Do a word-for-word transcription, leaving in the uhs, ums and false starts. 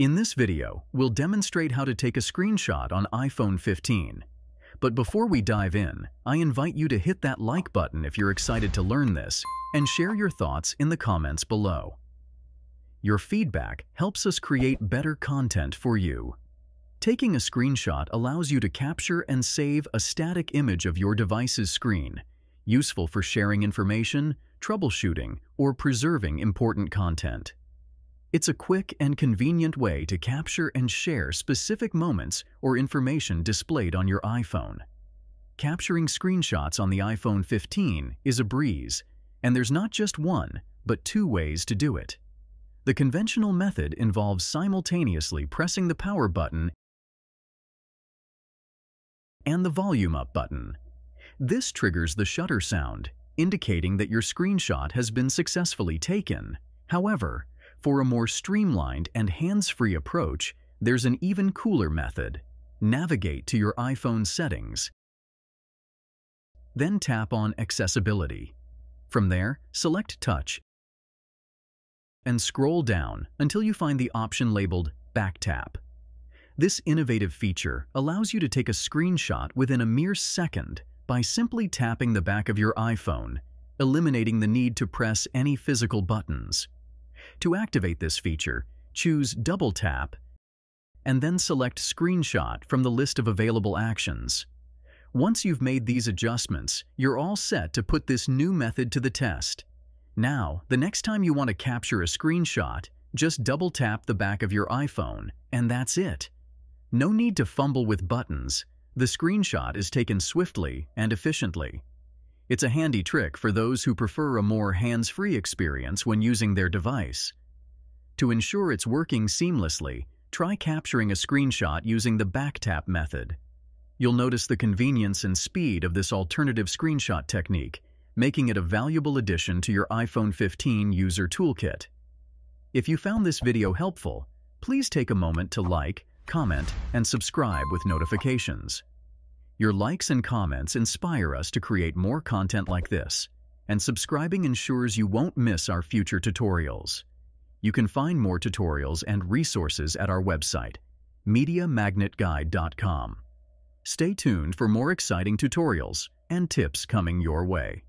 In this video, we'll demonstrate how to take a screenshot on iPhone fifteen. But before we dive in, I invite you to hit that like button if you're excited to learn this, and share your thoughts in the comments below. Your feedback helps us create better content for you. Taking a screenshot allows you to capture and save a static image of your device's screen, useful for sharing information, troubleshooting, or preserving important content. It's a quick and convenient way to capture and share specific moments or information displayed on your iPhone. Capturing screenshots on the iPhone fifteen is a breeze, and there's not just one, but two ways to do it. The conventional method involves simultaneously pressing the power button and the volume up button. This triggers the shutter sound, indicating that your screenshot has been successfully taken. However, for a more streamlined and hands-free approach, there's an even cooler method. Navigate to your iPhone settings, then tap on Accessibility. From there, select Touch and scroll down until you find the option labeled Back Tap. This innovative feature allows you to take a screenshot within a mere second by simply tapping the back of your iPhone, eliminating the need to press any physical buttons. To activate this feature, choose Double Tap and then select Screenshot from the list of available actions. Once you've made these adjustments, you're all set to put this new method to the test. Now, the next time you want to capture a screenshot, just double tap the back of your iPhone, and that's it. No need to fumble with buttons. The screenshot is taken swiftly and efficiently. It's a handy trick for those who prefer a more hands-free experience when using their device. To ensure it's working seamlessly, try capturing a screenshot using the backtap method. You'll notice the convenience and speed of this alternative screenshot technique, making it a valuable addition to your iPhone fifteen user toolkit. If you found this video helpful, please take a moment to like, comment, and subscribe with notifications. Your likes and comments inspire us to create more content like this, and subscribing ensures you won't miss our future tutorials. You can find more tutorials and resources at our website, media magnet guide dot com. Stay tuned for more exciting tutorials and tips coming your way.